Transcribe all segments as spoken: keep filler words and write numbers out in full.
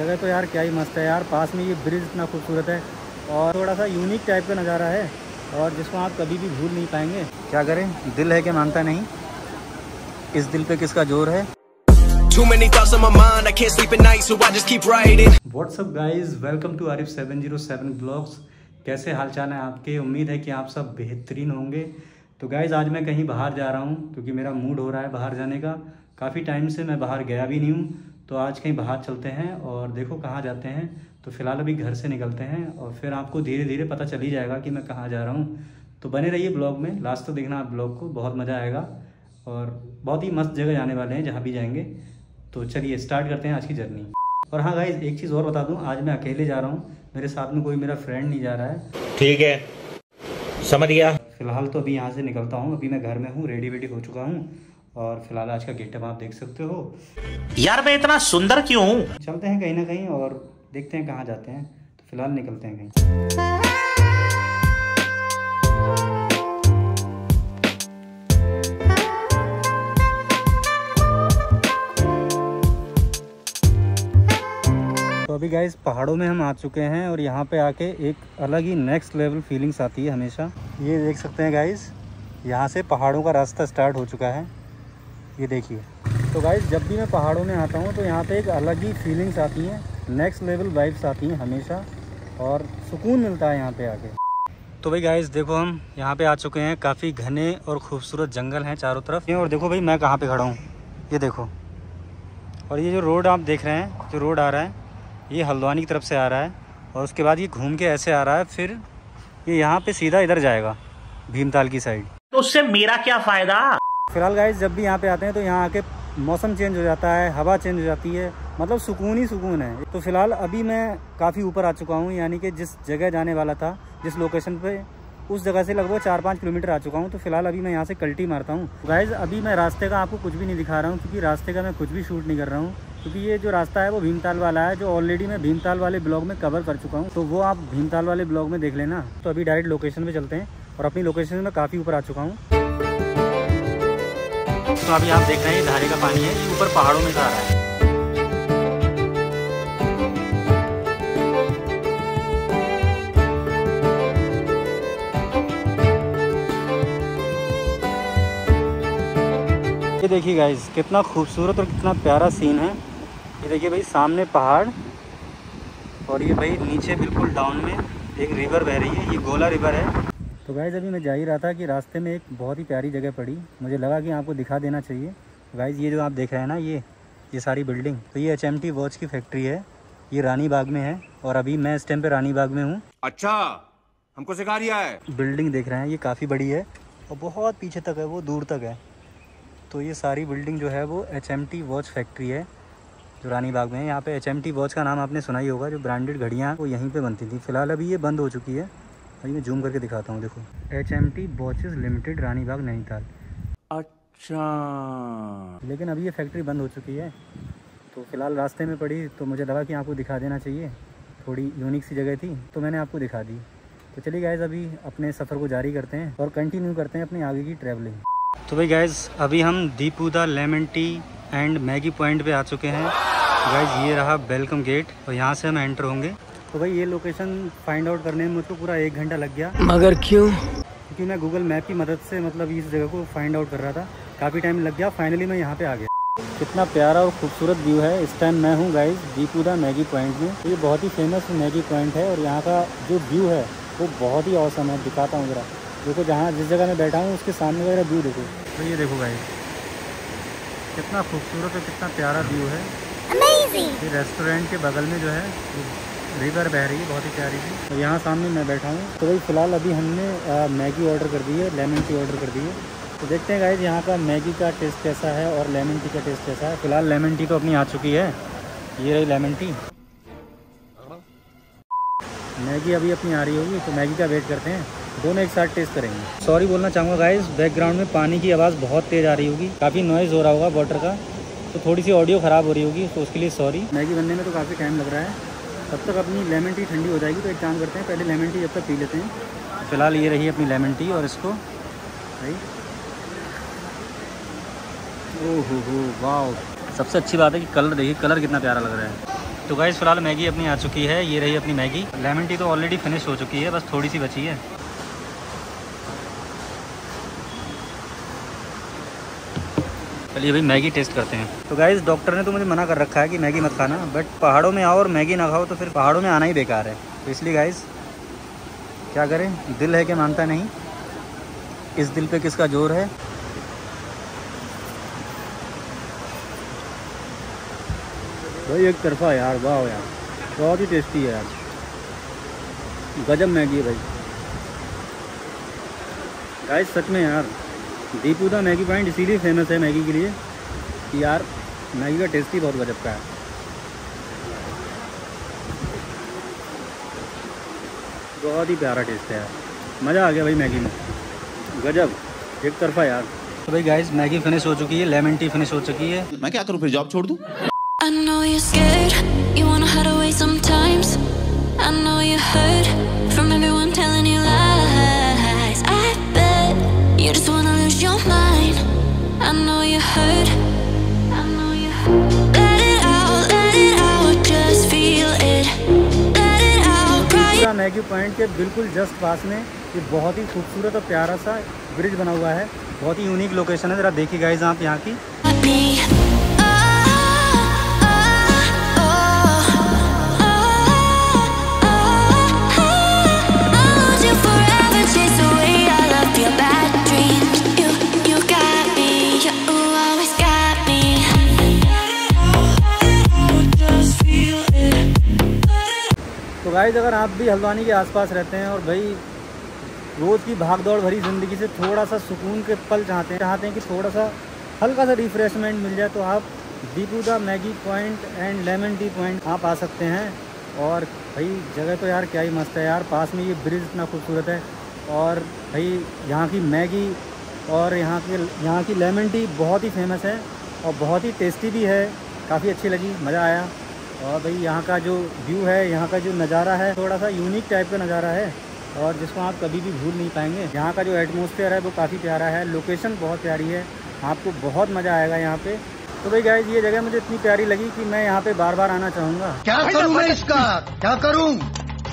जगह तो यार क्या ही मस्त है यार। पास में ये ब्रिज इतना खूबसूरत है और थोड़ा सा यूनिक टाइप का नज़ारा है और जिसको आप कभी भी भूल नहीं पाएंगे। क्या करें, दिल है कि मानता नहीं, इस दिल पे किसका जोर है। What's up guys, welcome to Arif seven zero seven blogs. कैसे हाल चाल है आपके? उम्मीद है कि आप सब बेहतरीन होंगे। तो गाइज़ आज मैं कहीं बाहर जा रहा हूँ क्योंकि मेरा मूड हो रहा है बाहर जाने का। काफ़ी टाइम से मैं बाहर गया भी नहीं हूँ, तो आज कहीं बाहर चलते हैं और देखो कहाँ जाते हैं। तो फिलहाल अभी घर से निकलते हैं और फिर आपको धीरे धीरे पता चल ही जाएगा कि मैं कहाँ जा रहा हूँ। तो बने रहिए ब्लॉग में, लास्ट तो देखना आप ब्लॉग को, बहुत मज़ा आएगा और बहुत ही मस्त जगह जाने वाले हैं जहाँ भी जाएंगे। तो चलिए स्टार्ट करते हैं आज की जर्नी। और हाँ गाइज, एक चीज़ और बता दूँ, आज मैं अकेले जा रहा हूँ, मेरे साथ में कोई मेरा फ्रेंड नहीं जा रहा है। ठीक है, समझ गया। फ़िलहाल तो अभी यहाँ से निकलता हूँ, अभी मैं घर में हूँ, रेडी वेडी हो चुका हूँ और फिलहाल आज का गेटअप आप देख सकते हो। यार मैं इतना सुंदर क्यों हूँ? चलते हैं कहीं ना कहीं और देखते हैं कहाँ जाते हैं। तो फिलहाल निकलते हैं कहीं। तो अभी गाइस पहाड़ों में हम आ चुके हैं और यहाँ पे आके एक अलग ही नेक्स्ट लेवल फीलिंग्स आती है हमेशा। ये देख सकते हैं गाइस, यहाँ से पहाड़ों का रास्ता स्टार्ट हो चुका है, ये देखिए। तो गाइस जब भी मैं पहाड़ों में आता हूँ तो यहाँ पे एक अलग ही फीलिंग्स आती हैं, नेक्स्ट लेवल वाइब्स आती हैं हमेशा और सुकून मिलता है यहाँ पर आके। तो भाई गाइस देखो हम यहाँ पर आ चुके हैं, काफ़ी घने और ख़ूबसूरत जंगल हैं चारों तरफ। और देखो भाई मैं कहाँ पर खड़ा हूँ, ये देखो। और ये जो रोड आप देख रहे हैं, जो रोड आ रहा है ये हल्द्वानी की तरफ से आ रहा है और उसके बाद ये घूम के ऐसे आ रहा है, फिर ये यहाँ पे सीधा इधर जाएगा भीमताल की साइड। तो उससे मेरा क्या फ़ायदा? फिलहाल गाइस जब भी यहाँ पे आते हैं तो यहाँ आके मौसम चेंज हो जाता है, हवा चेंज हो जाती है, मतलब सुकून ही सुकून है। तो फिलहाल अभी मैं काफ़ी ऊपर आ चुका हूँ, यानी कि जिस जगह जाने वाला था, जिस लोकेशन पर, उस जगह से लगभग चार पाँच किलोमीटर आ चुका हूँ। तो फिलहाल अभी मैं यहाँ से कल्टी मारता हूँ। गाइज़ अभी मैं रास्ते का आपको कुछ भी नहीं दिखा रहा हूँ क्योंकि रास्ते का मैं कुछ भी शूट नहीं कर रहा हूँ, क्योंकि ये जो रास्ता है वो भीमताल वाला है, जो ऑलरेडी मैं भीमताल वाले ब्लॉग में कवर कर चुका हूँ, तो वो आप भीमताल वाले ब्लॉग में देख लेना। तो अभी डायरेक्ट लोकेशन पे चलते हैं और अपनी लोकेशन में काफ़ी ऊपर आ चुका हूँ। तो अभी आप देख रहे हैं धारे का पानी है, ऊपर पहाड़ों में जा रहा है। ये देखिए गाइज कितना खूबसूरत और कितना प्यारा सीन है। ये देखिए भाई सामने पहाड़ और ये भाई नीचे बिल्कुल डाउन में एक रिवर बह रही है, ये गोला रिवर है। तो गाइज़ अभी मैं जा ही रहा था कि रास्ते में एक बहुत ही प्यारी जगह पड़ी, मुझे लगा कि आपको दिखा देना चाहिए। गाइज़ ये जो आप देख रहे हैं ना, ये ये सारी बिल्डिंग, तो ये एच एम टी वॉच की फैक्ट्री है, ये रानी बाग में है और अभी मैं इस टाइम पर रानी बाग में हूँ। अच्छा, हमको सिखा दिया है। बिल्डिंग देख रहे हैं, ये काफ़ी बड़ी है और बहुत पीछे तक है, वो दूर तक है। तो ये सारी बिल्डिंग जो है वो H M T watch factory है जो रानी बाग में है। यहाँ पे एच एम टी वॉच का नाम आपने सुना ही होगा, जो ब्रांडेड घड़ियाँ वो यहीं पे बनती थी। फिलहाल अभी ये बंद हो चुकी है, अभी मैं जूम करके दिखाता हूँ, देखो H M T watches limited Rani Bagh Nainital. अच्छा, लेकिन अभी ये फैक्ट्री बंद हो चुकी है। तो फिलहाल रास्ते में पड़ी तो मुझे लगा कि आपको दिखा देना चाहिए, थोड़ी यूनिक सी जगह थी तो मैंने आपको दिखा दी। तो चलिए गाइज़ अभी अपने सफ़र को जारी करते हैं और कंटिन्यू करते हैं अपनी आगे की ट्रैवलिंग। तो भाई गाइज़ अभी हम Deepu da lemon tea and Maggi point पे आ चुके हैं। गाइज़ ये रहा वेलकम गेट और यहाँ से हम एंटर होंगे। तो भाई ये लोकेशन फाइंड आउट करने में मुझको पूरा एक घंटा लग गया, मगर क्यों? क्योंकि मैं गूगल मैप की मदद से मतलब इस जगह को फाइंड आउट कर रहा था, काफ़ी टाइम लग गया, फाइनली मैं यहाँ पे आ गया। कितना प्यारा और खूबसूरत व्यू है। इस टाइम मैं हूँ guys Deepu da Maggi point में, तो ये बहुत ही फेमस मैगी पॉइंट है और यहाँ का जो व्यू है वो बहुत ही औसम है। दिखाता हूँ ज़रा, देखो जहाँ जिस जगह मैं बैठा हूँ उसके सामने वगैरह व्यू देखो। तो ये देखो भाई कितना खूबसूरत और कितना प्यारा व्यू है। Amazing! ये रेस्टोरेंट के बगल में जो है रिवर बह रही है, बहुत ही प्यारी सी, और यहाँ सामने मैं बैठा हूँ। तो भाई फिलहाल अभी हमने आ, मैगी ऑर्डर कर दी है, लेमन टी ऑर्डर कर दी है। तो देखते हैं गाइज यहाँ का मैगी का टेस्ट कैसा है और लेमन टी का टेस्ट कैसा है। फिलहाल लेमन टी तो अपनी आ चुकी है, ये रही लेमन टी। मैगी अभी अपनी आ रही होगी तो मैगी का वेट करते हैं, दोनों एक साथ टेस्ट करेंगे। सॉरी बोलना चाहूँगा गाइज, बैकग्राउंड में पानी की आवाज़ बहुत तेज़ आ रही होगी, काफ़ी नॉइज़ हो रहा होगा वाटर का, तो थोड़ी सी ऑडियो ख़राब हो रही होगी, तो उसके लिए सॉरी। मैगी बनने में तो काफ़ी टाइम लग रहा है, तब तक अपनी लेमन टी ठंडी हो जाएगी। तो एक काम करते हैं, पहले लेमन टी जब तक पी लेते हैं। फिलहाल ये रही अपनी लेमन टी और इसको भाई, ओहो हो वाह, सबसे अच्छी बात है कि कलर देखिए, कलर कितना प्यारा लग रहा है। तो गाइस फिलहाल मैगी अपनी आ चुकी है, ये रही अपनी मैगी। लेमन टी तो ऑलरेडी फिनिश हो चुकी है, बस थोड़ी सी बची है। चलिए भाई मैगी टेस्ट करते हैं। तो गाइस डॉक्टर ने तो मुझे मना कर रखा है कि मैगी मत खाना, बट पहाड़ों में आओ और मैगी ना खाओ तो फिर पहाड़ों में आना ही बेकार है। तो इसलिए गाइस क्या करें, दिल है कि मानता नहीं, इस दिल पे किसका जोर है। भाई एक तरफा यार, वाह यार, बहुत ही टेस्टी है यार, गजब मैगी है भाई। गाइस सच में यार दीपू दा मैगी पॉइंट इसीलिए फेमस है मैगी के लिए कि यार मैगी का टेस्ट ही बहुत गजब का है। बहुत ही प्यारा टेस्ट है यार, मज़ा आ गया भाई मैगी में, गजब एक तरफा यार। तो भाई गाइस मैगी फिनिश हो चुकी है, लेमन टी फिनिश हो चुकी है। मैं क्या करूँ फिर, जॉब छोड़ दूँ? मैगी पॉइंट के बिल्कुल जस्ट पास में ये बहुत ही खूबसूरत और प्यारा सा ब्रिज बना हुआ है, बहुत ही यूनिक लोकेशन है। ज़रा देखिए गाइस आप यहाँ की। तो गाइस अगर आप भी हल्द्वानी के आसपास रहते हैं और भाई रोज़ की भागदौड़ भरी ज़िंदगी से थोड़ा सा सुकून के पल चाहते हैं चाहते हैं कि थोड़ा सा हल्का सा रिफ्रेशमेंट मिल जाए, तो आप Deepu da Maggi point and lemon tea point आप आ सकते हैं। और भाई जगह तो यार क्या ही मस्त है यार, पास में ये ब्रिज इतना खूबसूरत है, और भाई यहाँ की मैगी और यहाँ के यहाँ की लेमन टी बहुत ही फेमस है और बहुत ही टेस्टी भी है, काफ़ी अच्छी लगी, मज़ा आया। और भाई यहाँ का जो व्यू है, यहाँ का जो नज़ारा है, थोड़ा सा यूनिक टाइप का नज़ारा है और जिसको आप कभी भी भूल नहीं पाएंगे। यहाँ का जो एटमॉस्फेयर है वो काफ़ी प्यारा है, लोकेशन बहुत प्यारी है, आपको बहुत मज़ा आएगा यहाँ पे। तो भाई गाइस ये जगह मुझे इतनी प्यारी लगी कि मैं यहाँ पे बार बार आना चाहूँगा। क्या करूँ मैं इसका, क्या करूँ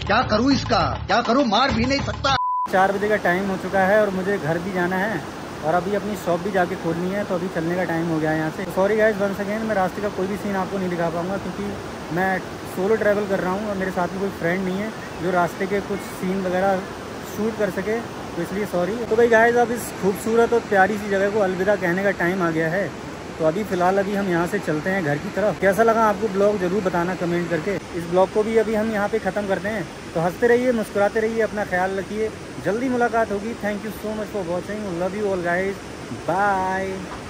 क्या करूँ इसका क्या करूँ, मार भी नहीं सकता। चार बजे का टाइम हो चुका है और मुझे घर भी जाना है और अभी अपनी शॉप भी जाके खोलनी है, तो अभी चलने का टाइम हो गया है यहाँ से। सॉरी गाइस वंस अगेन, मैं रास्ते का कोई भी सीन आपको नहीं दिखा पाऊँगा क्योंकि मैं सोलो ट्रैवल कर रहा हूँ और मेरे साथ में कोई फ्रेंड नहीं है जो रास्ते के कुछ सीन वगैरह शूट कर सके, तो इसलिए सॉरी। तो भाई गाइस अब इस खूबसूरत और प्यारी सी जगह को अलविदा कहने का टाइम आ गया है, तो अभी फ़िलहाल अभी हम यहाँ से चलते हैं घर की तरफ। कैसा लगा आपको ब्लॉग ज़रूर बताना कमेंट करके। इस ब्लॉग को भी अभी हम यहाँ पे ख़त्म करते हैं। तो हंसते रहिए, मुस्कुराते रहिए, अपना ख्याल रखिए, जल्दी मुलाकात होगी। Thank you so much for watching, love you all guys, bye.